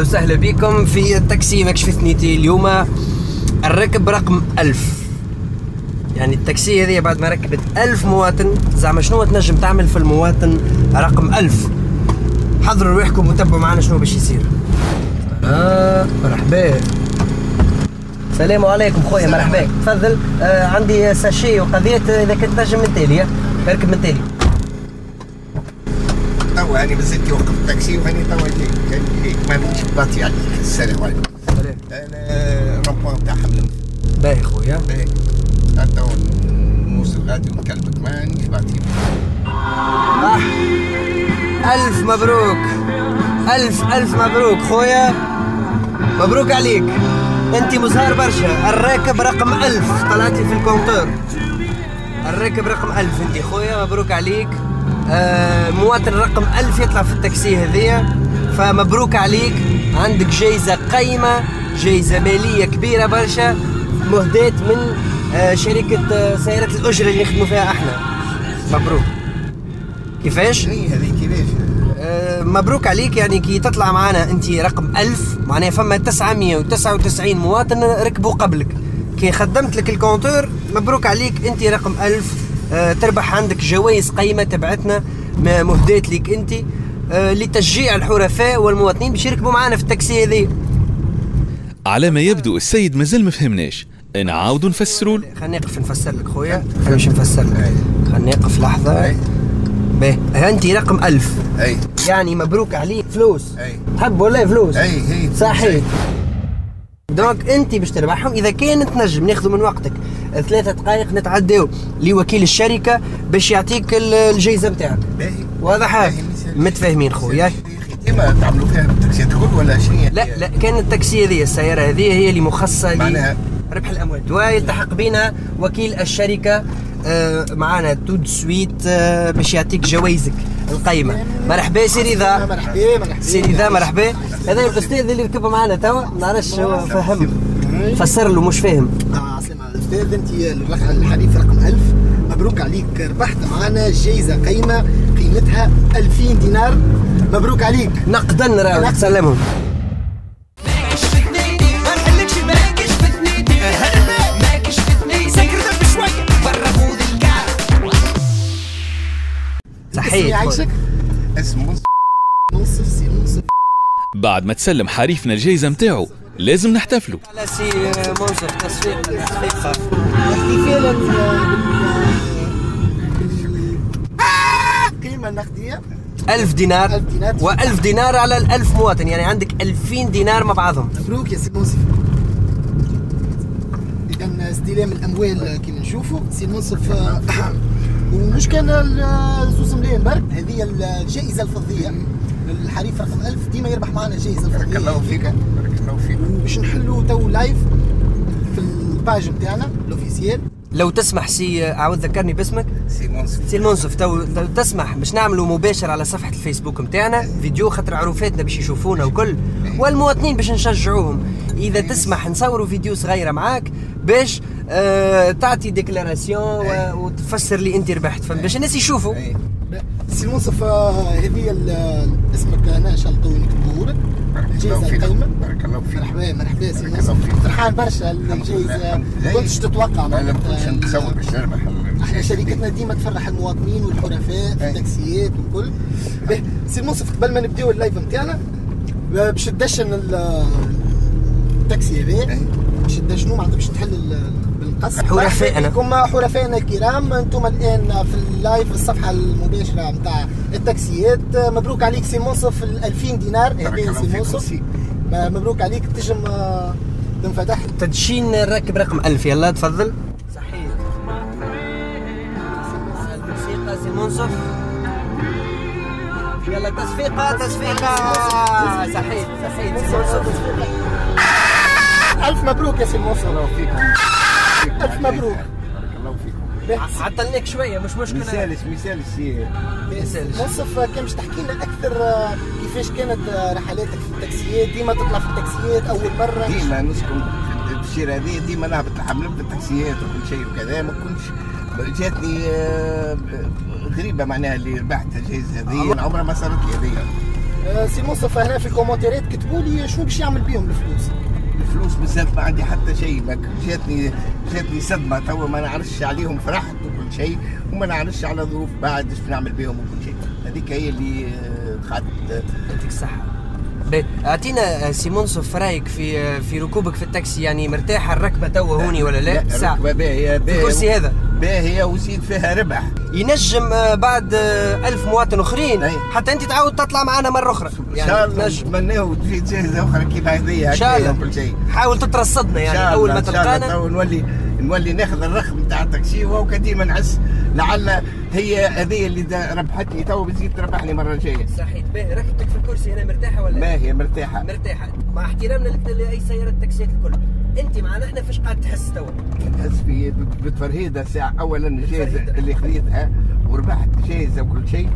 اهلا وسهلا بكم في التاكسي ماكش في ثنيتي. اليوم الركب رقم 1000. يعني التاكسي هذه بعد ما ركبت 1000 مواطن، زعما شنو تنجم تعمل في المواطن رقم 1000؟ حضروا روحكم وتبعوا معنا شنو باش يصير. مرحبا، السلام عليكم خويا. مرحبا، تفضل. عندي ساشي وقضية، اذا كنت تنجم من تالي اركب من تالي. توا هاني مازلت كي وقفت التاكسي وهاني توا هيك ما عملتش باطي عليك. السلام عليكم. السلام. انا ربون تاع حمل. باهي خويا. باهي. توا نوصل غادي ونكلمك، مانيش باطي. 1000 مبروك، 1000 مبروك خويا، مبروك عليك. انت مزهر برشا، الراكب رقم 1000 طلعت لي في الكونتور. الراكب رقم 1000 انت خويا، مبروك عليك. مواطن رقم 1000 يطلع في التاكسي هذيا، فمبروك عليك. عندك جايزة قيمة، جايزة مالية كبيرة برشا، مهدات من شركة سيارات الأجرة اللي نخدموا فيها احنا. مبروك. كيفاش؟ هذه كيفاش؟ مبروك عليك. يعني كي تطلع معنا انت رقم 1000، معناها فما 999 مواطن ركبوا قبلك. كي خدمت لك الكونتور، مبروك عليك انت رقم 1000. تربح عندك جوائز قيمة تبعتنا، مهدات ليك انت لتشجيع الحرفاء والمواطنين باش يركبوا معنا في التاكسي هذه. على ما يبدو السيد مازال ما فهمناش، نعاودوا نفسروا له. خلينا نقف نفسر لك خويا، خلينا نمشي نفسر لك. خلينا نقف لحظة. باهي، انت رقم 1000. اي يعني مبروك عليك فلوس. اي تحب ولا فلوس؟ اي هي صحيح. دونك انت باش تربحهم اذا كان تنجم. ناخذوا من وقتك 3 دقائق نتعداو لوكيل الشركه باش يعطيك الجائزه نتاعك. باهي، واضح؟ متفاهمين خويا؟ ديما تعملوا فيها التاكسي الكل ولا شنو؟ لا، كان التاكسي هذه السياره هذه هي اللي مخصصه لربح الاموال، ويلتحق بنا وكيل الشركه معانا تود سويت باش يعطيك جوائزك القيمة. مرحبا سي رضا. مرحبا سي رضا. مرحبا. هذا الأستاذ اللي ركب معانا توا، ما نعرفش هو فهم، فسر له مش فاهم. سلام على الأستاذ. أنت الحديث رقم 1000، مبروك عليك، ربحت معانا جائزة قيمة قيمتها 2000 دينار، مبروك عليك. نقدا راهو تسلمهم. بعد ما تسلم حريفنا الجايزة متاعه لازم نحتفلوا. على سي منصف تصفيق صافي احتفالا بالقيمة النقدية 1000 دينار، و1000 دينار على 1000 مواطن، يعني عندك 2000 دينار مع بعضهم. مبروك يا سي منصف. إذا استلام الأموال كيما نشوفوا سي منصف، ومش كان الزوز ملايين برك. هذه الجائزة الفضية، الحريف رقم 1000 ديما يربح معنا جائزة فضية. بارك الله فيك، بارك الله فيك. باش نحلوا تو لايف في الباج نتاعنا الاوفيسيال. لو تسمح سي، عاود ذكرني باسمك. سي منصف. سي منصف، تو لو تسمح باش نعملوا مباشر على صفحة الفيسبوك نتاعنا فيديو، خاطر عروفاتنا باش يشوفونا وكل، والمواطنين باش نشجعوهم. إذا تسمح نصوروا فيديو صغيرة معاك باش تعطي ديكلاراسيون وتفسر لي انت ربحت، باش الناس يشوفوا. سي منصف هذه اسمك هنا ان شاء الله تو نكتبوه لك. الجائزة القيمة. بارك الله فيك. مرحبا مرحبا سي منصف. فرحان برشا الجائزة، ما كنتش تتوقع. ما كنتش نتصور باش نربح. احنا شركتنا ديما تفرح المواطنين والحرفاء في التاكسيات والكل. سي منصف قبل ما نبداو اللايف نتاعنا باش تدشن التاكسي هذا، باش تدشنو معناتها باش تحل بالقصد. حرفائنا الكرام، انتم الان في اللايف في الصفحه المباشره نتاع التاكسيات. مبروك عليك سي منصف 2000 دينار هذا سي منصف، مبروك عليك. تنجم تنفتح تدشين الراكب رقم 1000. يلا تفضل. صحيح الموسيقى سي منصف. يلا تصفيقه. صحيح سي منصف. 1000 مبروك يا سي منصف. الله يوفقكم. 1000 مبروك. بارك الله فيكم. عطلناك شويه مش مشكله. ما يسالش سي منصف، كان باش تحكي لنا اكثر كيفاش كانت رحلاتك في التاكسيات؟ ديما تطلع في التاكسيات اول مره؟ ديما نسكن في الشارع هذه، ديما نهبط الحمل في التاكسيات وكل شيء وكذا. ما كنتش جاتني غريبه معناها اللي ربحت الجائزه هذه، عمرها ما صارت لي هذه. سي مصطفى هنا في الكومنتات كتبوا لي شنو باش يعمل بيهم الفلوس. الفلوس بزاف ما عندي حتى شيء، ما جاتني صدمه توا، ما نعرفش عليهم، فرحت وكل شيء وما نعرفش على ظروف بعد باش نعمل بيهم وكل شيء. هذيك هي اللي قعدت. يعطيك الصحه. اعطينا سي منصف رايك في ركوبك في التاكسي، يعني مرتاح الركبه توا هوني ولا لا؟ لا الركبه باهيه الكرسي هذا باهيه وزيد فيها ربح، ينجم بعد 1000 مواطن اخرين حتى انت تعاود تطلع معنا مره اخرى يعني. ان شاء الله نتمناه تجي جاهزه اخرى كيف هذه ان شاء الله وكل شيء. حاول تترصدنا يعني اول ما تلقانا نولي ناخذ الرقم تاع التاكسي وكديما نعس، لعل هي هذه اللي ربحتني تو بزيد تربحني المره الجايه. صحيح. باهي ركبتك في الكرسي هنا مرتاحه ولا؟ ما هي مرتاحه مرتاحه مع احترامنا لاي سيارات التاكسيات الكل. انت معنا احنا فاش قاعد تحس توا؟ نحس بتفرهيده ساعه، اولا الجائزه اللي خذيتها وربحت جائزه وكل شيء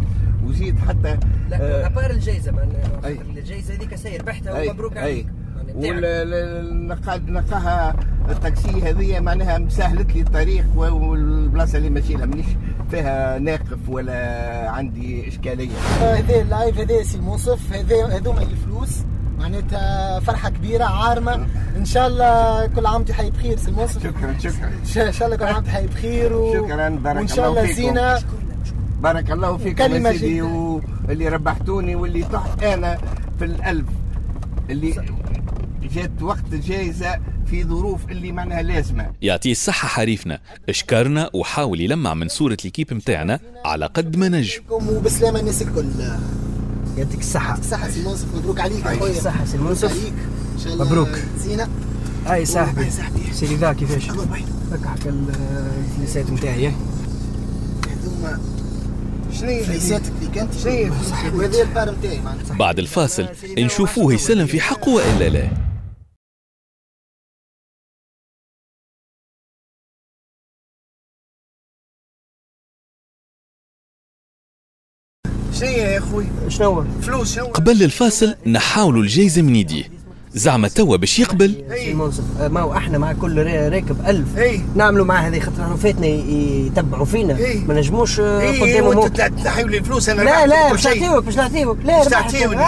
وزيد حتى لا ابار الجائزه معناها الجائزه هذيك ساير ربحتها ومبروك عليك. ونقاها التاكسي هذه معناها مسهلت لي الطريق والبلاصه اللي ماشي لها مانيش فيها ناقف ولا عندي اشكاليه. هذا اللايف هذا سي منصف، هذوما الفلوس معناتها فرحه كبيره عارمه. ان شاء الله كل عام تحيي بخير سي منصف. شكرا شكرا. ان شاء الله كل عام تحيي بخير شكرا. بارك وان شاء الله زينه. بارك الله فيكم يا سيدي، واللي ربحتوني واللي طحت انا في الألف اللي جات وقت الجائزه في ظروف اللي معناها لازمه. يعطيه الصحه حريفنا، اشكرنا وحاول يلمع من صوره الكيب متاعنا على قد ما نجم. وبسلامه الناس الكل. يعطيك الصحه. يعطيك الصحه سي منصف، مبروك عليك يا خويا. يعطيك الصحه سي منصف. عليك ان شاء الله. مبروك. زينه. اي صاحبي. سيدي ذا كيفاش؟ هكا حكى الفليسات نتاعي. هذوما بعد الفاصل نشوفوه يسلم في حقه وإلا لا. شنو يا اخوي؟ شنو؟ فلوس شنو؟ قبل الفاصل نحاولوا الجايزة من يديه. زعما توا باش يقبل سي منصف، ما هو احنا مع كل راكب 1000 نعملوا معاه هذه، خاطر فاتنا يتبعوا فينا ما نجموش قدامهم. وانتوا تنحيوا لي الفلوس انا لا باش نعطيوك لا باش نعطيوك.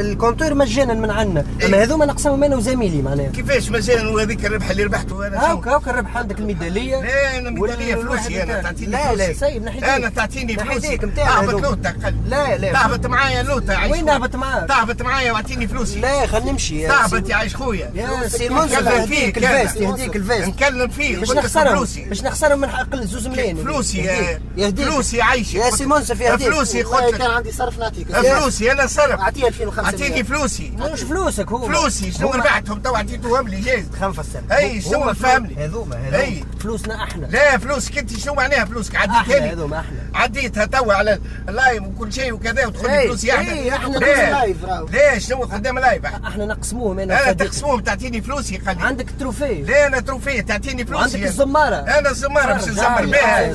الكونتور مجانا من عندنا، اما هذوما نقسمهم انا وزميلي معناها. كيفاش مجانا وهذيك الربح اللي ربحته انا؟ هاك الربح عندك الميداليه. لا انا الميداليه فلوسي انا، تعطيني لا لا سيب نحيدك انا، تعطيني فلوسي اهبط لوطه اقل. لا تهبط معايا لوطه. وين نهبط معاك؟ تهبط معايا واعطيني فلوسي. لا خلينا نمشي صاحبتي عايش خويا يا سي منصف. هديك الفاس يهديك الفاس نكلم فيه باش نخسرهم من حق الزوز ملايين. فلوسي يهديك فلوسي عايشك يا سي منصف يهديك فلوسي. قلت كان عندي صرف نعطيك فلوسي انا صرف. اعطيه 2500 اعطيني فلوسي. مش فلوسك هو فلوسي. شنو ربحتهم تو عطيتوهم لي جايز خنفسر؟ اي شنو فهمني هذوما فلوسنا احنا. لا فلوسك انت شنو معناها فلوسك؟ عديتها هذوما احنا عديتها تو على اللايف وكل شيء وكذا وتقول لي فلوسي احنا. اي احنا لايف راهو. لا شنو قدام لايف احنا نقسموهم. انا تقسموهم تعطيني فلوسي قليل. عندك تروفي. لا انا تروفي تعطيني فلوسي. عندك الزماره. انا الزماره باش نزمر بها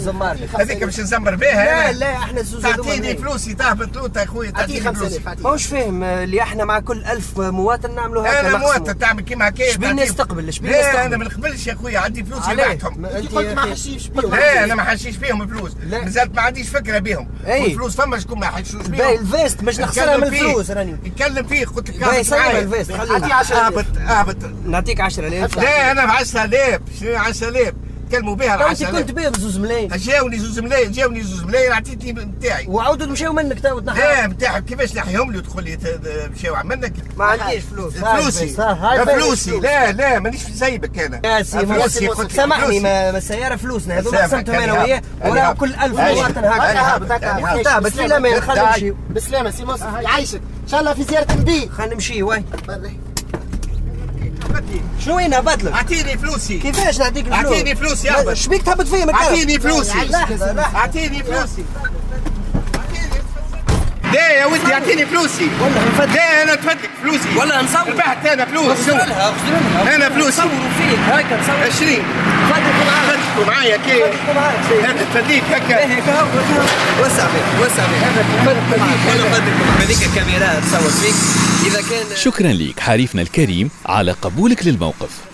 هذيك باش نزمر بها. لا احنا الزوز تعطيني فلوسي تهبط لوطه يا خويا تعطيني فلوسي. ماهوش فاهم اللي احنا مع كل 1000 مواطن نعملوا هكا. انا مواطن تعمل كيما هكا شبيه الناس تقبل. لا انا ما نقبلش يا خويا، عندي فلوسي بعتهم. انت قلت ما حشيش بيهم. لا انا ما حشيش بيهم الفلوس، مازالت ما عنديش فكره بيهم. والفلوس فما شكون ما حشوش بيهم. الفيست باش نخسرها من الفلوس راني نتكلم فيه. قلت لك نعطيك 10,000. نعطيك 10,000. لا انا ب 10,000. شنو 10,000 تكلموا بها؟ 10,000 انت كنت بيهم 2 ملايين. جاوني 2 ملايين عطيتني نتاعي وعاودوا مشاو منك تو تنحيهم. لا نتاعهم كيفاش نحيهم لي تدخل لي مشاو منك؟ ما عنديش فلوس. فلوسي. لا مانيش زيبك انا. يا سي منصف سامحني، ما السياره فلوسنا هذوما قسمتهم انا وياه وراه كل 1000 مواطن هكا. هابط لا ما نخليكش. بالسلامه سي منصف يعيشك ان شاء الله في زيارة البيت. خلينا نمشي وي. شنو وين هبط لك؟ اعطيني فلوسي. كيفاش نعطيك الفلوس؟ اعطيني فلوسي يا هبط. شبيك تهبط فيا من كذا؟ اعطيني فلوسي. اعطيني فلوسي. لا يا ودي اعطيني فلوسي. والله نفدك. لا انا نفدك فلوسي. والله نصور. ربحت انا فلوس. انا فلوسي. نصوروا فيك هكا نصور. 20. فدكوا معايا كي. انا تفديك هكا. هكا وسع بك وسع بك. انا فدك والله فدك. هذيك الكاميرا تصور فيك إذا كان. شكرا ليك حريفنا الكريم على قبولك للموقف.